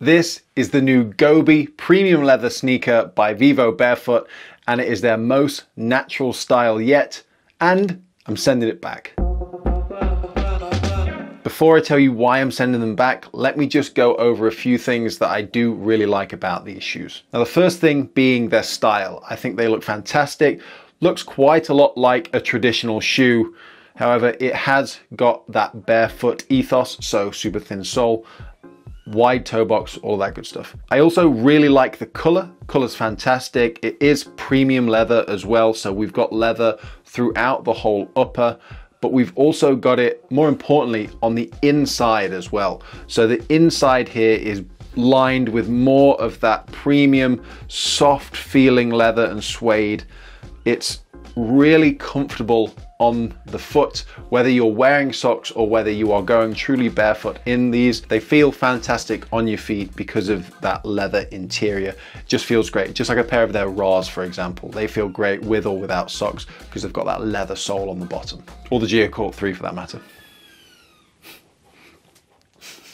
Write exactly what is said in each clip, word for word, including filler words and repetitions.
This is the new Gobi Premium Leather Sneaker by Vivo Barefoot, and it is their most natural style yet, and I'm sending it back. Before I tell you why I'm sending them back, let me just go over a few things that I do really like about these shoes. Now, the first thing being their style. I think they look fantastic. Looks quite a lot like a traditional shoe. However, it has got that barefoot ethos, so super thin sole, wide toe box, all that good stuff. I also really like the color. Color's fantastic. It is premium leather as well, so we've got leather throughout the whole upper, but we've also got it, more importantly, on the inside as well. So the inside here is lined with more of that premium, soft feeling leather and suede. It's really comfortable on the foot, whether you're wearing socks or whether you are going truly barefoot in these. They feel fantastic on your feet because of that leather interior. It just feels great, just like a pair of their R A Ws, for example. They feel great with or without socks because they've got that leather sole on the bottom, or the Geo Court three for that matter.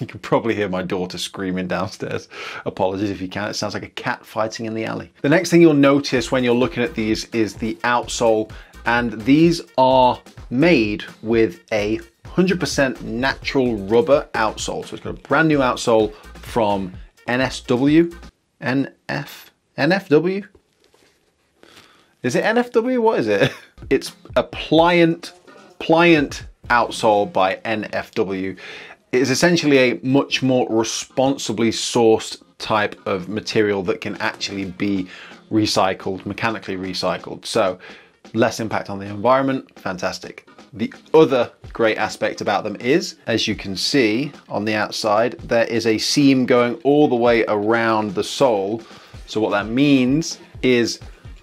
You can probably hear my daughter screaming downstairs. Apologies if you can. It sounds like a cat fighting in the alley. The next thing you'll notice when you're looking at these is the outsole, and these are made with a one hundred percent natural rubber outsole. So it's got a brand new outsole from N S W, N F, N F W? Is it N F W? What is it? It's a pliant, pliant outsole by N F W. It is essentially a much more responsibly sourced type of material that can actually be recycled, mechanically recycled. So less impact on the environment, fantastic. The other great aspect about them is, as you can see on the outside, there is a seam going all the way around the sole. So what that means is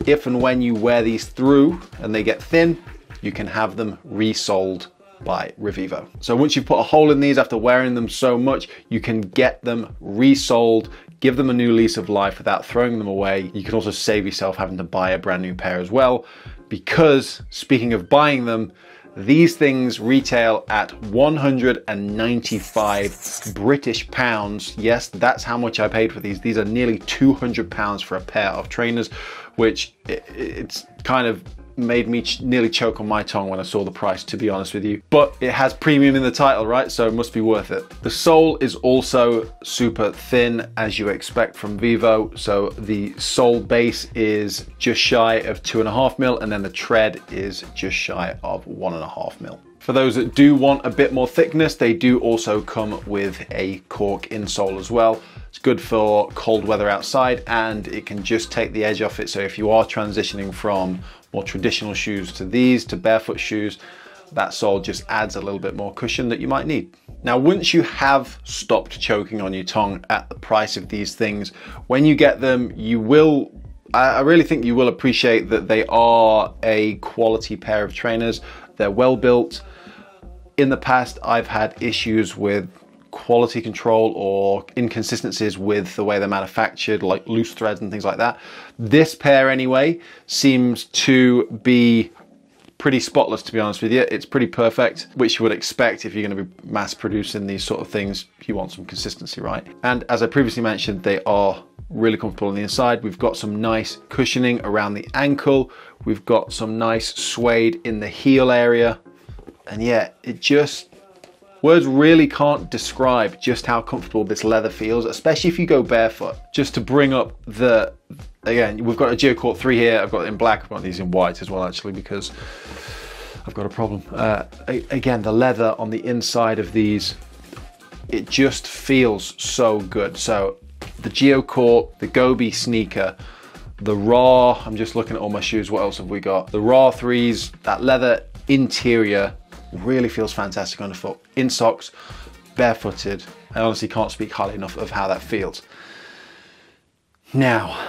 if and when you wear these through and they get thin, you can have them resoled by Revivo. So once you've put a hole in these after wearing them so much, you can get them resoled, give them a new lease of life without throwing them away. You can also save yourself having to buy a brand new pair as well, because speaking of buying them, these things retail at one hundred ninety-five British pounds. Yes, that's how much I paid for these. These are nearly two hundred pounds for a pair of trainers, which it's kind of made me ch nearly choke on my tongue when I saw the price, to be honest with you. But it has premium in the title, right? So it must be worth it. The sole is also super thin, as you expect from Vivo. So the sole base is just shy of two and a half mil, and then the tread is just shy of one and a half mil. For those that do want a bit more thickness, they do also come with a cork insole as well. It's good for cold weather outside, and it can just take the edge off it. So if you are transitioning from more traditional shoes to these, to barefoot shoes, that sole just adds a little bit more cushion that you might need. Now, once you have stopped choking on your tongue at the price of these things, when you get them, you will, I really think you will appreciate that they are a quality pair of trainers. They're well built. In the past, I've had issues with quality control or inconsistencies with the way they're manufactured, like loose threads and things like that. This pair anyway seems to be pretty spotless, to be honest with you. It's pretty perfect, which you would expect if you're going to be mass producing these sort of things. You want some consistency, right? And as I previously mentioned, they are really comfortable on the inside. We've got some nice cushioning around the ankle. We've got some nice suede in the heel area. And yeah, it just, words really can't describe just how comfortable this leather feels, especially if you go barefoot. Just to bring up the, again, we've got a Geo Court three here. I've got it in black, I've got these in white as well, actually, because I've got a problem. Uh, again, the leather on the inside of these, it just feels so good. So the Geo Court, the Gobi sneaker, the RAW, I'm just looking at all my shoes, what else have we got? The RAW threes, that leather interior, really feels fantastic on the foot, in socks, barefooted. I honestly can't speak highly enough of how that feels. Now,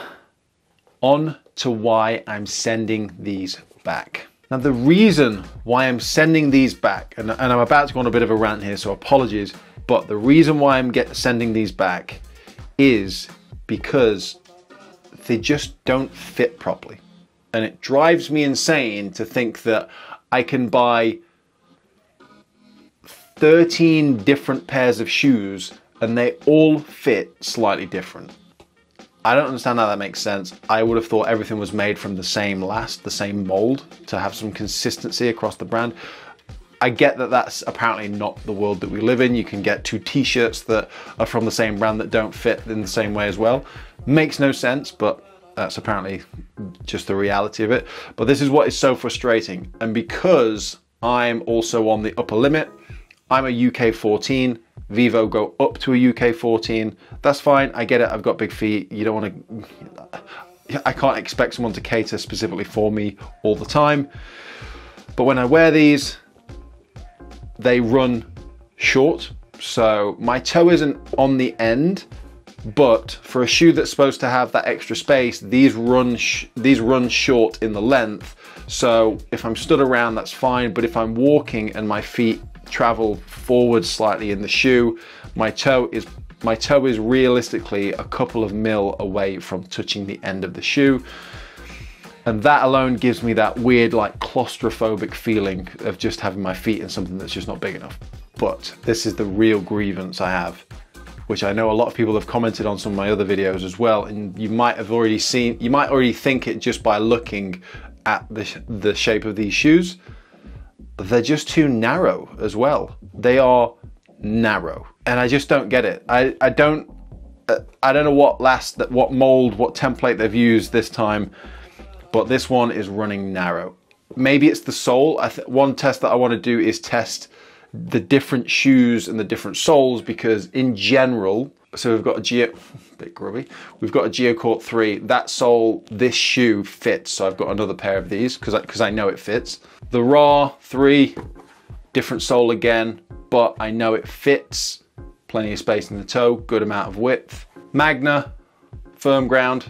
on to why I'm sending these back. Now, the reason why I'm sending these back, and, and I'm about to go on a bit of a rant here, so apologies, but the reason why I'm get, sending these back is because they just don't fit properly. And it drives me insane to think that I can buy thirteen different pairs of shoes and they all fit slightly different. I don't understand how that makes sense. I would have thought everything was made from the same last, the same mold, to have some consistency across the brand. I get that that's apparently not the world that we live in. You can get two t-shirts that are from the same brand that don't fit in the same way as well. Makes no sense, but that's apparently just the reality of it. But this is what is so frustrating. And because I'm also on the upper limit, I'm a U K fourteen, Vivo go up to a U K fourteen. That's fine, I get it, I've got big feet. You don't want to, I can't expect someone to cater specifically for me all the time. But when I wear these, they run short. So my toe isn't on the end, but for a shoe that's supposed to have that extra space, these run sh these run short in the length. So if I'm stood around, that's fine. But if I'm walking and my feet travel forward slightly in the shoe, my toe is my toe is realistically a couple of mil away from touching the end of the shoe. And that alone gives me that weird, like, claustrophobic feeling of just having my feet in something that's just not big enough. But this is the real grievance I have, which I know a lot of people have commented on some of my other videos as well. And you might have already seen, you might already think it just by looking at the, the shape of these shoes. They're just too narrow as well. They are narrow. And I just don't get it. I, I don't, I don't know what last, what mold, what template they've used this time, but this one is running narrow. Maybe it's the sole. I th one test that I want to do is test the different shoes and the different soles, because in general, so we've got a Geo, bit grubby, we've got a Geo Court three, that sole, this shoe fits. So I've got another pair of these because I, because I know it fits. The RAW three, different sole again, but I know it fits. Plenty of space in the toe, good amount of width. Magna, firm ground,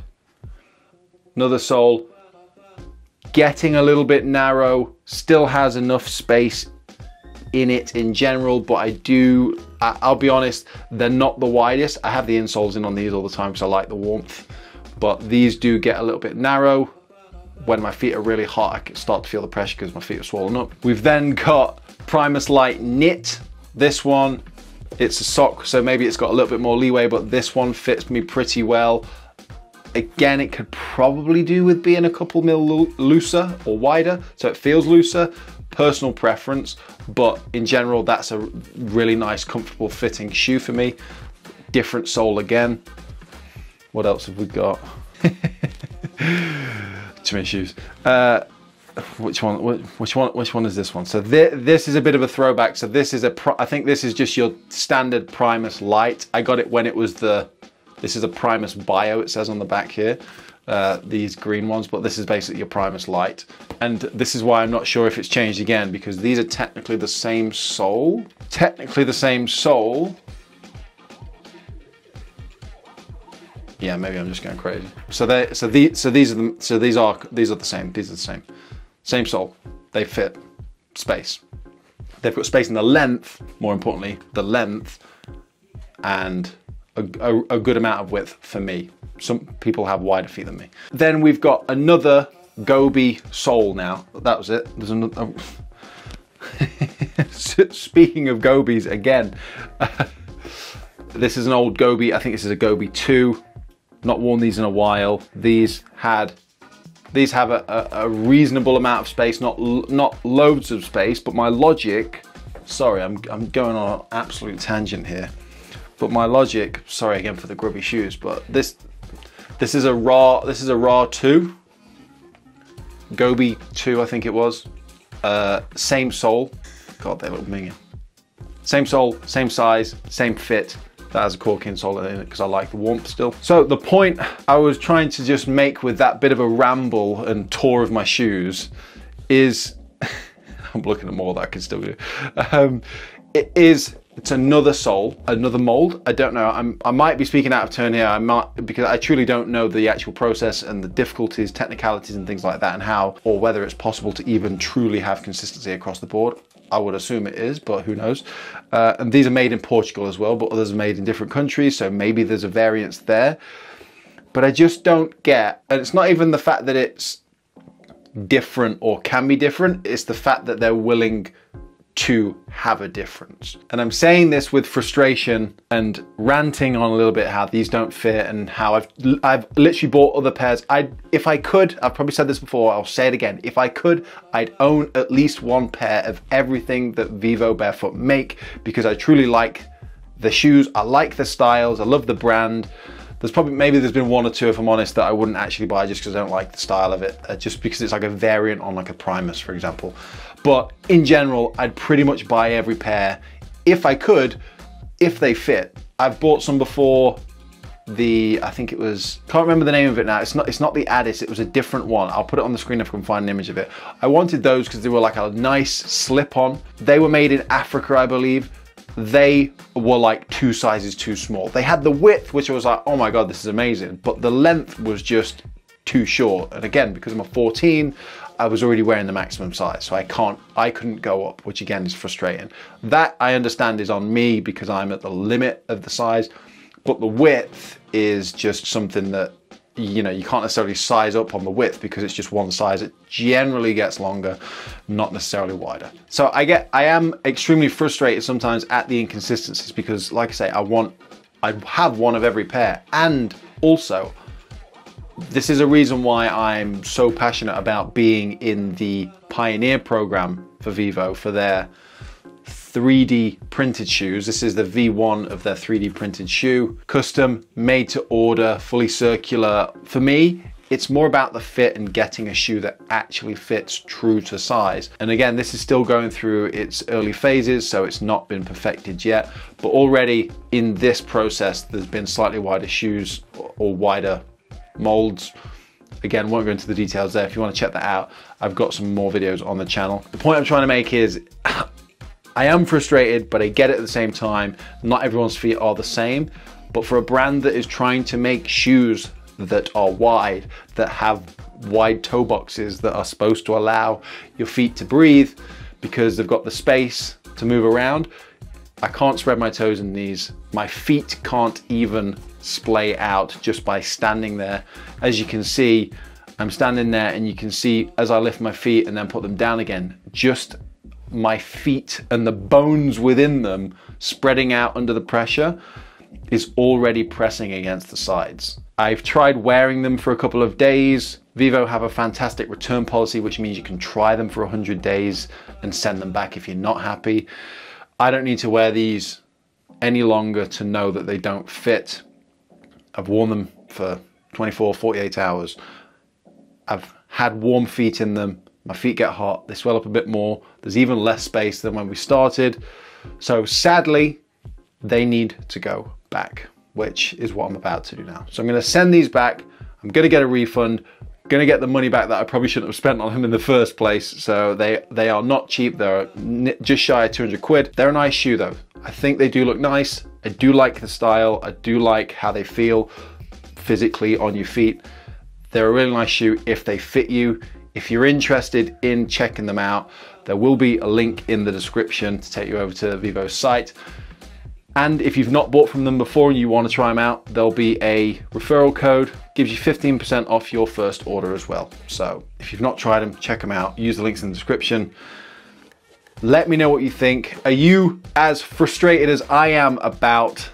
another sole. Getting a little bit narrow, still has enough space in it in general, but I do, I'll be honest, they're not the widest. I have the insoles in on these all the time because I like the warmth, but these do get a little bit narrow. When my feet are really hot, I can start to feel the pressure because my feet are swollen up. We've then got Primus Lite Knit. This one, it's a sock, so maybe it's got a little bit more leeway, but this one fits me pretty well. Again, it could probably do with being a couple mil looser or wider, so it feels looser. Personal preference, but in general, that's a really nice, comfortable fitting shoe for me. Different sole again. What else have we got? Too many shoes. Uh, which one? Which one? Which one is this one? So th this is a bit of a throwback. So this is a. Pro I think this is just your standard Primus Lite. I got it when it was the. This is a Primus Bio, it says on the back here, uh, these green ones, but this is basically your Primus Lite. And this is why I'm not sure if it's changed again, because these are technically the same sole. Technically the same sole. Yeah, maybe I'm just going crazy. So they, so the, so these are the, so these are these are the same. These are the same, same sole. They fit space. They've got space in the length. More importantly, the length and. A, a, a good amount of width for me. Some people have wider feet than me. Then we've got another Gobi sole now. That was it. There's another. Speaking of Gobis again, this is an old Gobi. I think this is a Gobi two. Not worn these in a while. These had, these have a, a, a reasonable amount of space, not not loads of space. But my logic, sorry, I'm I'm going on an absolute tangent here. But my logic, sorry again for the grubby shoes, but this this is a raw this is a raw two, Gobi two I think it was, uh, same sole. God, they look minging. Same sole, same size, same fit. That has a corking sole in it because I like the warmth still. So the point I was trying to just make with that bit of a ramble and tour of my shoes is, I'm looking at more that I can still do. Um, it is. It's another sole, another mold. I don't know, I'm, I might be speaking out of turn here, I might, because I truly don't know the actual process and the difficulties, technicalities and things like that, and how, or whether it's possible to even truly have consistency across the board. I would assume it is, but who knows. Uh, and these are made in Portugal as well, but others are made in different countries, so maybe there's a variance there. But I just don't get, and it's not even the fact that it's different or can be different, it's the fact that they're willing to have a difference. And I'm saying this with frustration and ranting on a little bit how these don't fit and how I've I've literally bought other pairs. I if I could, I've probably said this before, I'll say it again. If I could, I'd own at least one pair of everything that Vivo Barefoot make, because I truly like the shoes, I like the styles, I love the brand. There's probably, maybe there's been one or two, if I'm honest, that I wouldn't actually buy just because I don't like the style of it, uh, just because it's like a variant on like a Primus, for example. But in general, I'd pretty much buy every pair if I could, if they fit. I've bought some before, the, I think it was, can't remember the name of it now. It's not, it's not the Addis, it was a different one. I'll put it on the screen if I can find an image of it. I wanted those because they were like a nice slip on. They were made in Africa, I believe. They were like two sizes too small. They had the width, which I was like, oh my God, this is amazing. But the length was just too short. And again, because I'm a fourteen, I was already wearing the maximum size. So I can't, I couldn't go up, which again is frustrating. That I understand is on me because I'm at the limit of the size, but the width is just something that, you know, you can't necessarily size up on the width because it's just one size. It generally gets longer, not necessarily wider. So I get, I am extremely frustrated sometimes at the inconsistencies because, like I say, I want, I have one of every pair. And also, this is a reason why I'm so passionate about being in the Pioneer program for Vivo for their three D printed shoes. This is the V one of their three D printed shoe. Custom, made to order, fully circular. For me, it's more about the fit and getting a shoe that actually fits true to size. And again, this is still going through its early phases, so it's not been perfected yet. But already in this process, there's been slightly wider shoes or wider molds. Again, won't go into the details there. If you want to check that out, I've got some more videos on the channel. The point I'm trying to make is, I am frustrated, but I get it at the same time. Not everyone's feet are the same, but for a brand that is trying to make shoes that are wide, that have wide toe boxes that are supposed to allow your feet to breathe because they've got the space to move around, I can't spread my toes in these. My feet can't even splay out just by standing there. As you can see, I'm standing there and you can see as I lift my feet and then put them down again, just my feet and the bones within them spreading out under the pressure is already pressing against the sides. I've tried wearing them for a couple of days. Vivo have a fantastic return policy, which means you can try them for one hundred days and send them back if you're not happy. I don't need to wear these any longer to know that they don't fit. I've worn them for twenty-four, forty-eight hours. I've had warm feet in them. My feet get hot, they swell up a bit more. There's even less space than when we started. So sadly, they need to go back, which is what I'm about to do now. So I'm gonna send these back. I'm gonna get a refund. I'm gonna get the money back that I probably shouldn't have spent on them in the first place. So they, they are not cheap. They're just shy of two hundred quid. They're a nice shoe though. I think they do look nice. I do like the style. I do like how they feel physically on your feet. They're a really nice shoe if they fit you. If you're interested in checking them out, there will be a link in the description to take you over to Vivo's site. And if you've not bought from them before and you want to try them out, there'll be a referral code, gives you fifteen percent off your first order as well. So if you've not tried them, check them out, use the links in the description. Let me know what you think. Are you as frustrated as I am about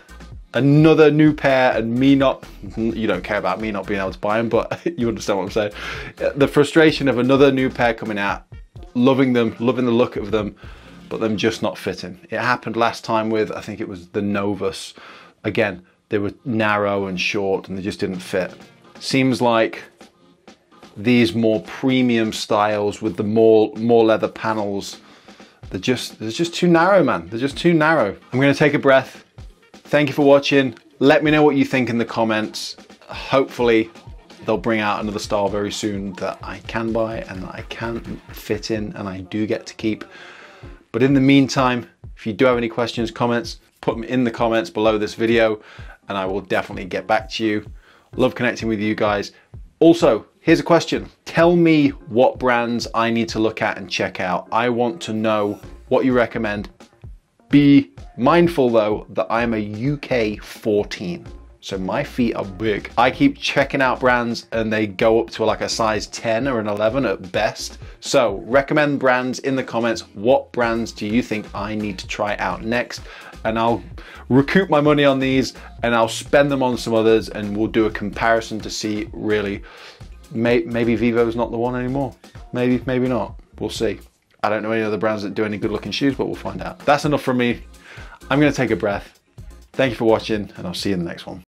another new pair and me not, you don't care about me not being able to buy them, but you understand what I'm saying. The frustration of another new pair coming out, loving them, loving the look of them, but them just not fitting. It happened last time with, I think it was the Novus. Again, they were narrow and short and they just didn't fit. Seems like these more premium styles with the more, more leather panels, they're just, they're just too narrow, man. They're just too narrow. I'm gonna take a breath. Thank you for watching. Let me know what you think in the comments. Hopefully they'll bring out another style very soon that I can buy and that I can fit in and I do get to keep. But in the meantime, if you do have any questions, comments, put them in the comments below this video and I will definitely get back to you. Love connecting with you guys. Also, here's a question. Tell me what brands I need to look at and check out. I want to know what you recommend. Be mindful though that I'm a U K fourteen. So my feet are big. I keep checking out brands and they go up to like a size ten or an eleven at best. So recommend brands in the comments. What brands do you think I need to try out next? And I'll recoup my money on these and I'll spend them on some others, and we'll do a comparison to see really, may, maybe Vivo's not the one anymore. Maybe, maybe not. We'll see. I don't know any other brands that do any good looking shoes, but we'll find out. That's enough from me. I'm gonna take a breath. Thank you for watching, and I'll see you in the next one.